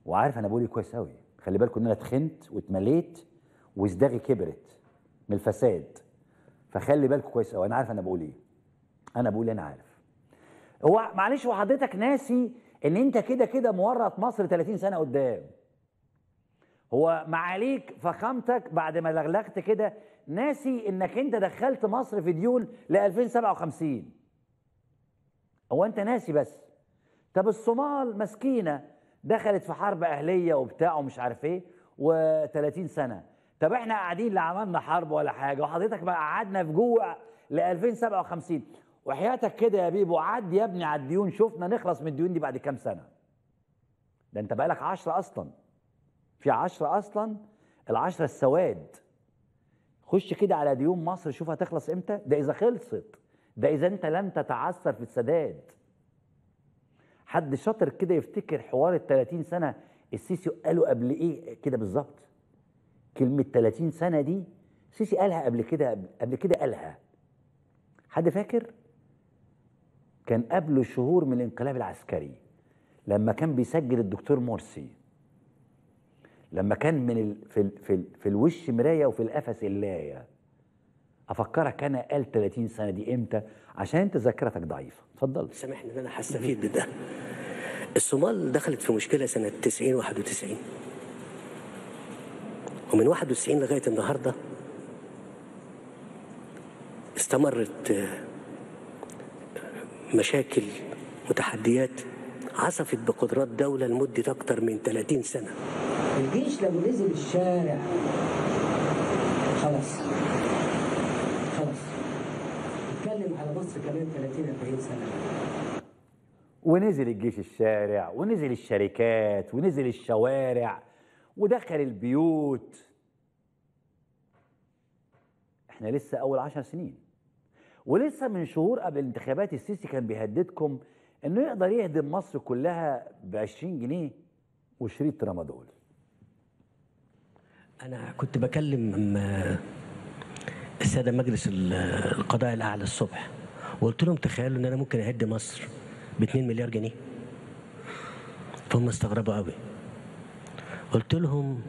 وعارف أنا بقول إيه كويس قوي. خلي بالكم إن أنا اتخنت واتمليت وازداغي كبرت من الفساد. فخلي بالكم كويس قوي. أنا عارف أنا بقول إيه. أنا بقول أنا عارف. هو معلش وحضرتك ناسي إن أنت كده كده مورط مصر 30 سنة قدام. هو معاليك فخامتك بعد ما لغلغت كده ناسي إنك أنت دخلت مصر في ديون ل 2057. هو أنت ناسي بس. طب الصومال مسكينة دخلت في حرب أهلية وبتاع ومش عارف إيه و30 سنة. طب إحنا قاعدين لا عملنا حرب ولا حاجة وحضرتك بقى قعدنا في جوع ل 2057. وحياتك كده يا بيبو عدي يا ابني على الديون، شفنا نخلص من الديون دي بعد كام سنه. ده انت بقالك 10 اصلا، في 10 اصلا، ال10 السواد. خش كده على ديون مصر شوف هتخلص امتى. ده اذا خلصت، ده اذا انت لم تتعثر في السداد. حد شاطر كده يفتكر حوار ال 30 سنه السيسي قاله قبل ايه كده بالظبط. كلمه 30 سنه دي السيسي قالها قبل كده قالها. حد فاكر؟ كان قبله شهور من الانقلاب العسكري، لما كان بيسجل الدكتور مرسي، لما كان من في الوش مرايه وفي القفس اللايه. افكرك انا قال 30 سنه دي امتى عشان انت ذاكرتك ضعيفه. اتفضل. سامحني ان انا هستفيد بده. الصومال دخلت في مشكله سنه 90 91 ومن 91 لغايه النهارده استمرت مشاكل وتحديات عصفت بقدرات دولة لمدة أكتر من 30 سنة. الجيش لو نزل الشارع خلاص خلاص اتكلم على مصر كمان 30-40 سنة. ونزل الجيش الشارع ونزل الشركات ونزل الشوارع ودخل البيوت. احنا لسه أول 10 سنين. ولسه من شهور قبل الانتخابات السيسي كان بيهددكم انه يقدر يهدم مصر كلها ب 20 جنيه وشريط ترامادول. انا كنت بكلم الساده مجلس القضاء الاعلى الصبح وقلت لهم تخيلوا ان انا ممكن اهد مصر ب 2 مليار جنيه. فهم استغربوا قوي. قلت لهم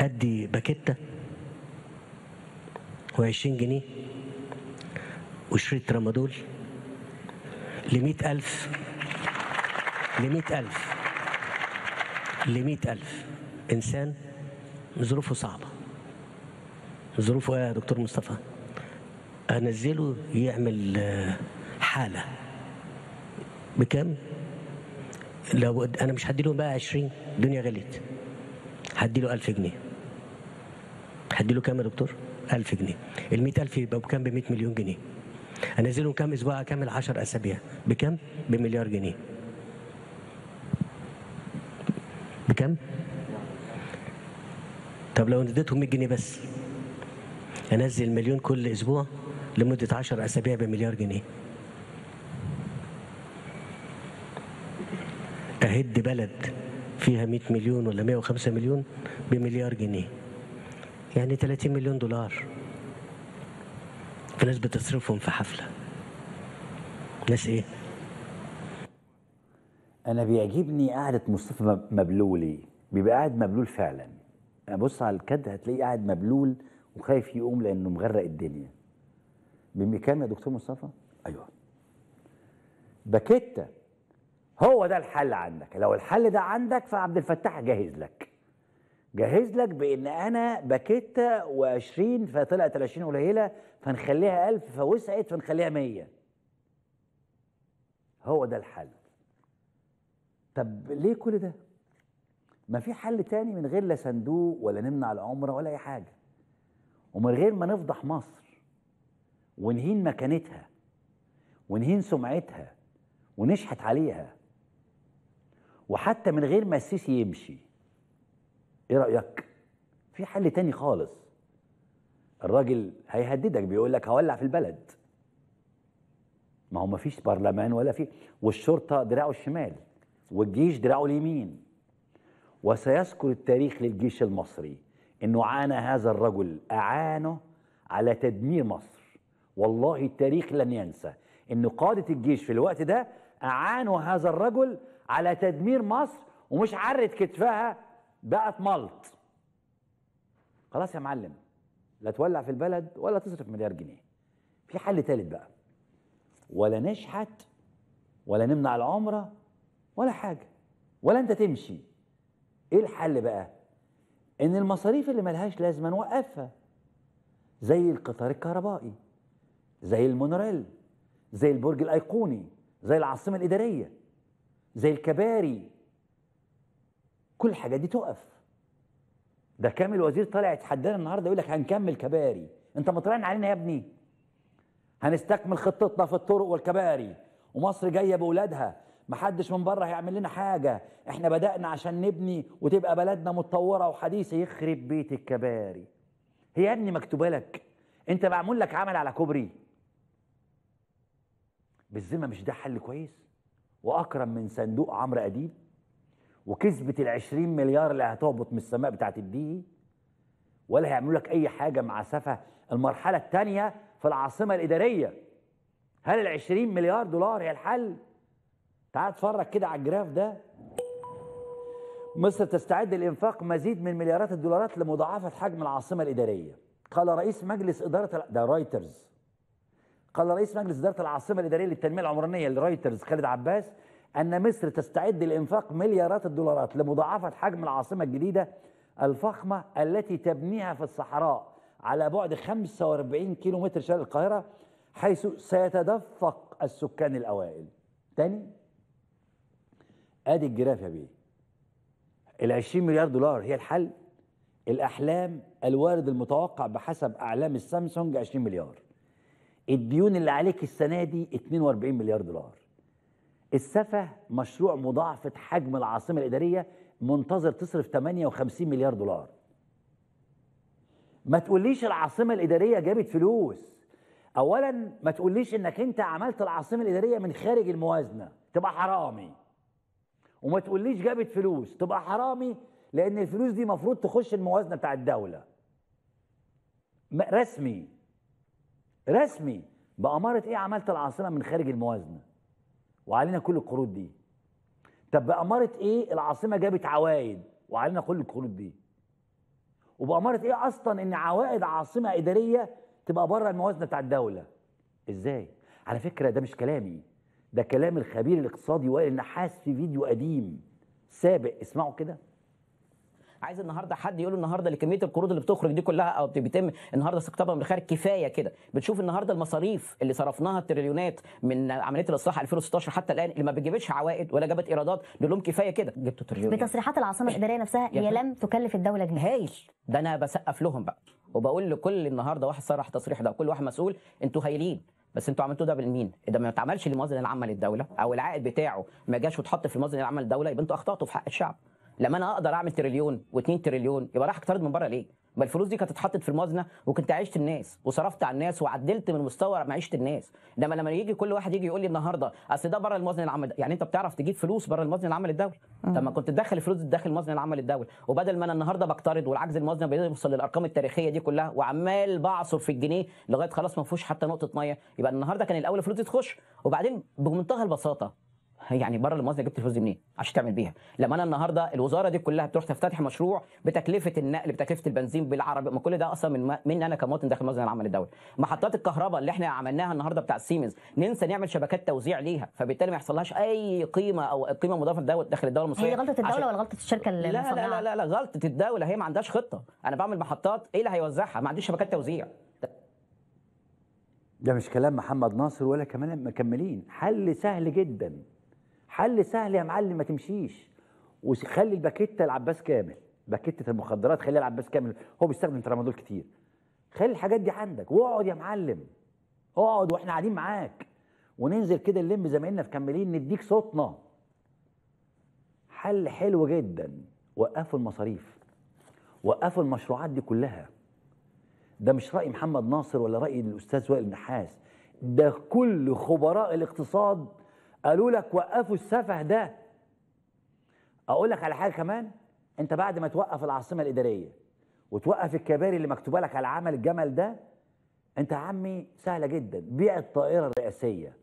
ادي باكيته و20 جنيه وشريط ترامادول ل100,000 إنسان ظروفه صعبة. ظروفه إيه يا دكتور مصطفى؟ أنزله يعمل حالة بكام؟ لو أنا مش هديله بقى 20، الدنيا غليت. هديله 1000 جنيه. هديله كام يا دكتور؟ 1000 جنيه. ال100,000 يبقى بكام؟ ب100 مليون جنيه. انزلهم كام اسبوع؟ كامل 10 اسابيع. بكام؟ ب1 مليار جنيه. بكام؟ طب لو اديتهم 100 جنيه بس، انزل مليون كل اسبوع لمده 10 اسابيع ب1 مليار جنيه. اهد بلد فيها 100 مليون ولا 105 مليون ب1 مليار جنيه، يعني 30 مليون دولار. في ناس بتصرفهم في حفلة. ناس ايه؟ انا بيعجبني قعدة مصطفى مبلولي. بيبقى قاعد مبلول فعلا. بص على الكد هتلاقيه قاعد مبلول وخايف يقوم لانه مغرق الدنيا. بكام يا دكتور مصطفى؟ ايوه باكيتا. هو ده الحل عندك، لو الحل ده عندك فعبد الفتاح جاهز لك، جاهز لك بان انا باكيتا و20 فطلعت ال20 قليله فنخليها 1000 فوسعت فنخليها 100. هو ده الحل. طب ليه كل ده؟ ما في حل تاني من غير لا صندوق ولا نمنع العمره ولا اي حاجه، ومن غير ما نفضح مصر ونهين مكانتها ونهين سمعتها ونشحت عليها، وحتى من غير ما السيسي يمشي. ايه رايك؟ في حل تاني خالص. الراجل هيهددك بيقول لك هولع في البلد. ما هو ما فيش برلمان ولا في، والشرطه دراعه الشمال والجيش دراعه اليمين. وسيذكر التاريخ للجيش المصري انه عانى هذا الرجل، اعانه على تدمير مصر. والله التاريخ لن ينسى ان قادة الجيش في الوقت ده اعانوا هذا الرجل على تدمير مصر، ومش عرت كتفها بقت ملط. خلاص يا معلم، لا تولع في البلد ولا تصرف مليار جنيه. في حل ثالث بقى، ولا نشحت ولا نمنع العمرة ولا حاجة ولا انت تمشي. ايه الحل بقى؟ ان المصاريف اللي ملهاش لازمه نوقفها، زي القطار الكهربائي، زي المونوريل، زي البرج الايقوني، زي العاصمه الاداريه، زي الكباري. كل الحاجات دي تقف. ده كامل الوزير طالع يتحدانا النهارده يقول لك هنكمل كباري. انت مطلعين علينا يا ابني؟ هنستكمل خطتنا في الطرق والكباري، ومصر جايه باولادها، محدش من بره هيعمل لنا حاجه، احنا بدأنا عشان نبني وتبقى بلدنا متطوره وحديثه. يخرب بيت الكباري. هي يا ابني مكتوبه لك، انت معمول لك عمل على كوبري بالذمه. مش ده حل كويس واكرم من صندوق عمرو اديب وكذبه ال20 مليار اللي هتهبط من السماء بتاعت الدقيق؟ ولا هيعملوا لك اي حاجه مع سفه المرحله الثانيه في العاصمه الاداريه. هل ال20 مليار دولار هي الحل؟ تعال اتفرج كده على الجراف ده. مصر تستعد لإنفاق مزيد من مليارات الدولارات لمضاعفة حجم العاصمة الإدارية. قال رئيس مجلس إدارة ده رايترز. قال رئيس مجلس إدارة العاصمة الإدارية للتنمية العمرانية لرايترز خالد عباس أن مصر تستعد لإنفاق مليارات الدولارات لمضاعفة حجم العاصمة الجديدة الفخمة التي تبنيها في الصحراء على بعد 45 كيلومتر شرق القاهرة، حيث سيتدفق السكان الأوائل. تاني ادي الجراف يا بيه. ال20 مليار دولار هي الحل؟ الاحلام، الوارد المتوقع بحسب اعلام السامسونج 20 مليار. الديون اللي عليك السنه دي 42 مليار دولار. السفه مشروع مضاعفه حجم العاصمه الاداريه منتظر تصرف 58 مليار دولار. ما تقوليش العاصمه الاداريه جابت فلوس. اولا ما تقوليش انك انت عملت العاصمه الاداريه من خارج الموازنه، تبقى حرامي. وما تقوليش جابت فلوس، تبقى حرامي، لأن الفلوس دي مفروض تخش الموازنة بتاع الدولة. رسمي رسمي. بأمارة إيه عملت العاصمة من خارج الموازنة وعلينا كل القروض دي؟ طب بأمارة إيه العاصمة جابت عوائد وعلينا كل القروض دي؟ وبأمارة إيه أصلا إن عوائد عاصمة إدارية تبقى بره الموازنة بتاع الدولة؟ إزاي؟ على فكرة ده مش كلامي، ده كلام الخبير الاقتصادي وائل النحاس في فيديو قديم سابق، اسمعوا كده. عايز النهارده حد يقول النهارده لكميه القروض اللي بتخرج دي كلها او بيتم النهارده استقطابها من الخارج كفايه كده. بتشوف النهارده المصاريف اللي صرفناها التريليونات من عمليه الاصلاح 2016 حتى الان اللي ما بتجيبش عوائد ولا جابت ايرادات، نقول لهم كفايه كده. جبتوا تريليون بتصريحات العاصمه الاداريه نفسها هي لم تكلف الدوله جنيه. هايل. ده انا بسقف لهم بقى وبقول لكل النهارده واحد صرح تصريح ده، كل واحد مسؤول، انتوا هايلين بس انتوا عملتوه ده بالمين؟ ده ما اتعملش للموازنه العامه للدوله او العائد بتاعه ما جاش واتحط في الموازنه العامه للدوله، يبقى انتوا اخطاتوا في حق الشعب. لما انا اقدر اعمل تريليون و2 تريليون يبقى راح اقترض من بره ليه؟ ما الفلوس دي كانت اتحطت في الموازنه وكنت عيشت الناس وصرفت على الناس وعدلت من مستوى معيشه الناس. انما لما يجي كل واحد يجي يقول لي النهارده اصل ده بره الموازنه العامه، يعني انت بتعرف تجيب فلوس بره الموازنه العامه للدوله؟ طب ما كنت تدخل الفلوس دي داخل الموازنه العامه للدوله، وبدل ما انا النهارده بقترض والعجز الموازنه بيوصل للارقام التاريخيه دي كلها وعمال بعصر في الجنيه لغايه خلاص ما فيهوش حتى نقطه ميه، يبقى النهارده كان الاول الفلوس دي تخش. وبعدين بمنتهى البساطه يعني بره الموازنه جبت الفلوس دي منين عشان تعمل بيها؟ لما انا النهارده الوزاره دي كلها بتروح تفتتح مشروع بتكلفه النقل، بتكلفه البنزين بالعربي، ما كل ده اصلا من انا كمواطن داخل الموازنه العامه للدوله. محطات الكهرباء اللي احنا عملناها النهارده بتاع سيمنز ننسى نعمل شبكات توزيع ليها، فبالتالي ما يحصلهاش اي قيمه او قيمه مضافه داخل الدوله المصريه. هي غلطه الدوله ولا غلطه الشركه المصنعه؟ لا لا لا لا غلطه الدوله، هي ما عندهاش خطه. انا بعمل محطات، ايه اللي هيوزعها؟ ما عنديش شبكات توزيع. ده مش كلام محمد ناصر ولا كمان مكملين. حل سهل جدا، حل سهل يا معلم، ما تمشيش وخلي الباكيته العباس كامل، باكيته المخدرات خليها العباس كامل، هو بيستخدم ترامادول كتير، خلي الحاجات دي عندك واقعد يا معلم، اقعد واحنا قاعدين معاك وننزل كده نلم زمايلنا مكملين نديك صوتنا. حل حلو جدا، وقفوا المصاريف، وقفوا المشروعات دي كلها. ده مش رأي محمد ناصر ولا رأي الأستاذ وائل النحاس، ده كل خبراء الاقتصاد قالوا لك وقفوا السفه ده. أقول لك على حاجة كمان، أنت بعد ما توقف العاصمة الإدارية وتوقف الكباري اللي مكتوبة لك على عمل الجمل ده، أنت يا عمي سهلة جدا، بيع الطائرة الرئاسية،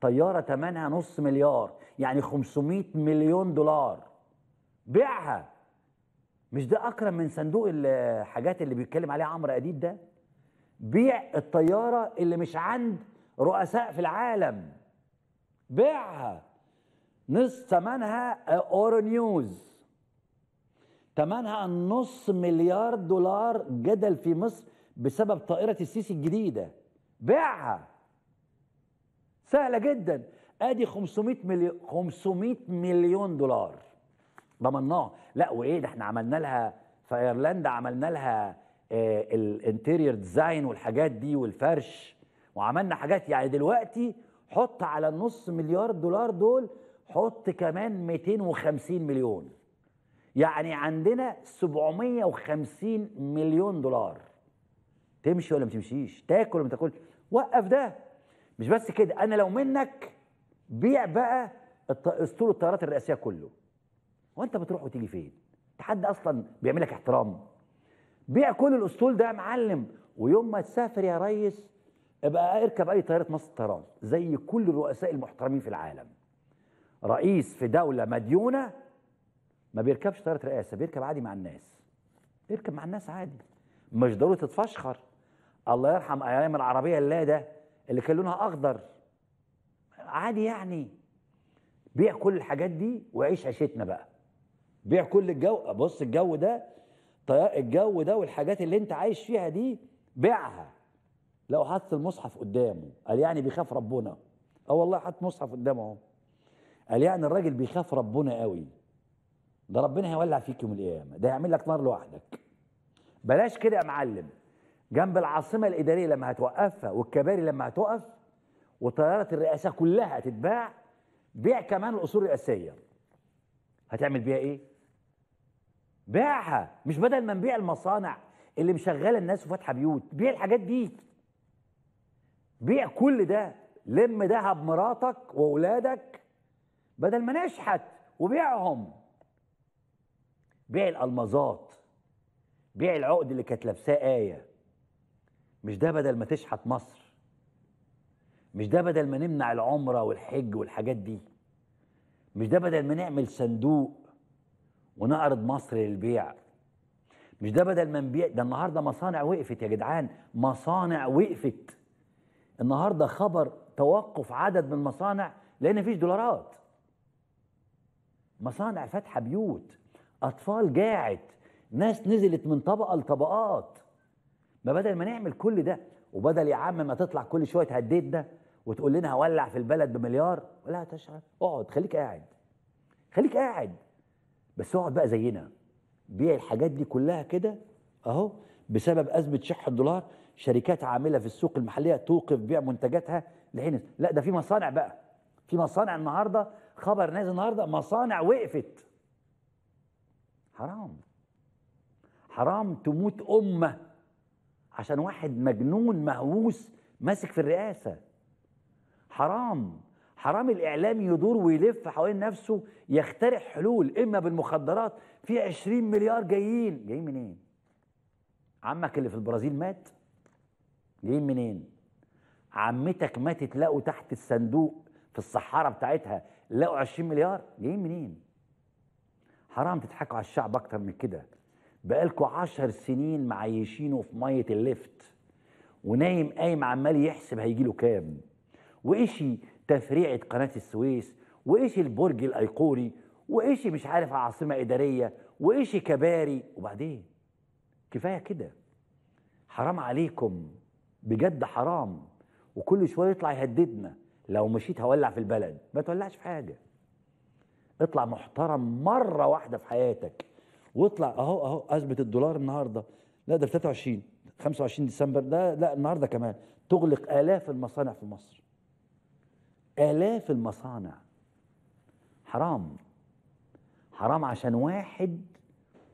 طيارة ثمنها نص مليار يعني 500 مليون دولار، بيعها. مش ده أكرم من صندوق الحاجات اللي بيتكلم عليها عمرو أديب ده؟ بيع الطيارة اللي مش عند رؤساء في العالم، بيعها، نص ثمنها أورونيوز، ثمنها نص مليار دولار، جدل في مصر بسبب طائرة السيسي الجديدة، بيعها، سهلة جدا، آدي 500 مليون دولار ضمناه. لا وايه ده، احنا عملنا لها في ايرلندا، عملنا لها الانتيريور ديزاين والحاجات دي والفرش، وعملنا حاجات يعني. دلوقتي حط على النص مليار دولار دول، حط كمان 250 مليون، يعني عندنا 750 مليون دولار. تمشي ولا ما تمشيش؟ تاكل ولا ما تاكلش؟ وقف ده. مش بس كده، انا لو منك بيع بقى اسطول الطيارات الرئاسيه كله. وانت بتروح وتيجي فين؟ حد اصلا بيعمل لك احترام؟ بيع كل الاسطول ده يا معلم، ويوم ما تسافر يا ريس ابقى اركب اي طياره مصر الطيران زي كل الرؤساء المحترمين في العالم. رئيس في دوله مديونه ما بيركبش طياره رئاسه، بيركب عادي مع الناس، اركب مع الناس عادي، مش ضروري تتفشخر. الله يرحم ايام العربيه الله ده اللي كان لونها اخضر عادي يعني. بيع كل الحاجات دي وعيش عيشتنا بقى، بيع كل الجو. بص الجو ده، الجو ده والحاجات اللي انت عايش فيها دي بيعها. لو حط المصحف قدامه قال يعني بيخاف ربنا، والله حط مصحف قدامه اهو، قال يعني الراجل بيخاف ربنا قوي، ده ربنا هيولع فيك يوم القيامه، ده هيعمل لك نار لوحدك. بلاش كده يا معلم. جنب العاصمه الاداريه لما هتوقفها، والكباري لما هتوقف، وطيارات الرئاسه كلها هتتباع، بيع كمان الاصول الرئاسيه. هتعمل بيها ايه؟ بيعها. مش بدل ما نبيع المصانع اللي مشغله الناس وفاتحه بيوت، بيع الحاجات دي، بيع كل ده، لم دهب مراتك واولادك بدل ما نشحت وبيعهم، بيع الالمازات، بيع العقد اللي كانت لابساه آية. مش ده بدل ما تشحت مصر؟ مش ده بدل ما نمنع العمره والحج والحاجات دي؟ مش ده بدل ما نعمل صندوق ونعرض مصر للبيع؟ مش ده بدل ما نبيع؟ ده النهارده مصانع وقفت يا جدعان، مصانع وقفت النهارده، خبر توقف عدد من المصانع لان مفيش دولارات. مصانع فاتحه بيوت، اطفال جاعت، ناس نزلت من طبقه لطبقات. ما بدل ما نعمل كل ده، وبدل يا عم ما تطلع كل شويه تهدد ده وتقول لنا هولع في البلد بمليار، ولا هتشعر، اقعد، خليك قاعد، خليك قاعد، بس اقعد بقى زينا. بيع الحاجات دي كلها كده اهو. بسبب ازمه شح الدولار، شركات عامله في السوق المحليه توقف بيع منتجاتها لحين. لا ده في مصانع بقى، في مصانع النهارده، خبر نازل النهارده، مصانع وقفت. حرام، حرام تموت امه عشان واحد مجنون مهووس ماسك في الرئاسه. حرام، حرام الاعلام يدور ويلف حوالين نفسه يخترع حلول، اما بالمخدرات، في 20 مليار جايين منين؟ إيه؟ عمك اللي في البرازيل مات، جايين منين؟ إيه؟ عمتك ماتت، لقوا تحت الصندوق في الصحارى بتاعتها لقوا 20 مليار جايين منين؟ حرام تضحكوا على الشعب اكتر من كده. بقالكوا 10 سنين معيشينه في ميه اللفت، ونايم قايم عمال يحسب هيجيله كام، وايشي تفريعه قناه السويس، وايشي البرج الايقوري، وايشي مش عارف عاصمه اداريه، وايشي كباري. وبعدين كفايه كده، حرام عليكم بجد، حرام. وكل شويه يطلع يهددنا، لو مشيت هولع في البلد. ما تولعش في حاجه، اطلع محترم مره واحده في حياتك، واطلع اهو اثبت الدولار النهارده، لا ده 23 25 ديسمبر ده، لا النهارده كمان تغلق آلاف المصانع في مصر. آلاف المصانع. حرام حرام، عشان واحد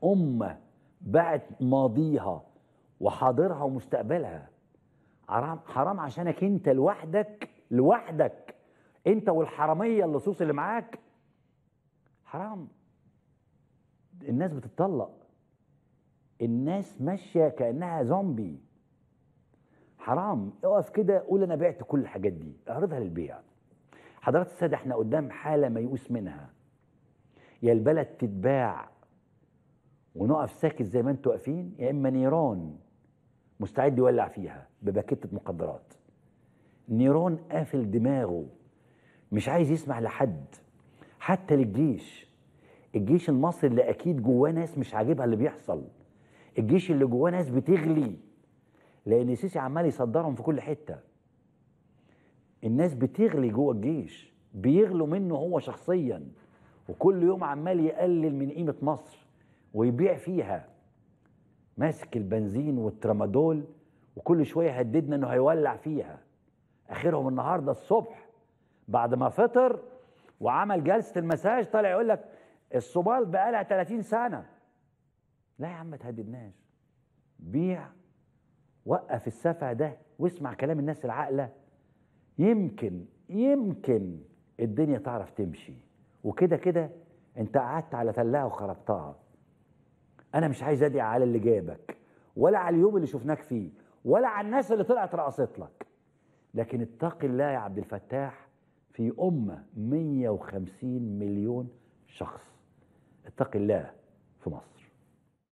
أمة باعت ماضيها وحاضرها ومستقبلها. حرام عشانك أنت لوحدك، لوحدك أنت والحرامية اللصوص اللي معاك. حرام. الناس بتتطلق، الناس ماشية كأنها زومبي. حرام. اقف كده قول أنا بعت كل الحاجات دي، اعرضها للبيع. حضرات السادة، احنا قدام حالة ميؤوس منها، يا البلد تتباع ونقف ساكت زي ما انتوا واقفين، يا اما نيران مستعد يولع فيها بباكتة مقدرات. نيران قافل دماغه مش عايز يسمع لحد، حتى للجيش. الجيش المصري اللي اكيد جواه ناس مش عاجبها اللي بيحصل، الجيش اللي جواه ناس بتغلي، لان السيسي عمال يصدرهم في كل حته. الناس بتغلي جوه الجيش، بيغلوا منه هو شخصيا، وكل يوم عمال يقلل من قيمه مصر ويبيع فيها. ماسك البنزين والترامادول، وكل شويه هددنا انه هيولع فيها. اخرهم النهارده الصبح بعد ما فطر وعمل جلسه المساج طالع يقول لك الصومال بقالها 30 سنه. لا يا عم ما تهددناش، بيع، وقف السفه ده واسمع كلام الناس العاقله، يمكن الدنيا تعرف تمشي. وكده كده انت قعدت على تلاها وخربتها. انا مش عايز ادعي على اللي جابك، ولا على اليوم اللي شفناك فيه، ولا على الناس اللي طلعت رقصت لك، لكن اتق الله يا عبد الفتاح، في امه 150 مليون شخص، اتق الله في مصر.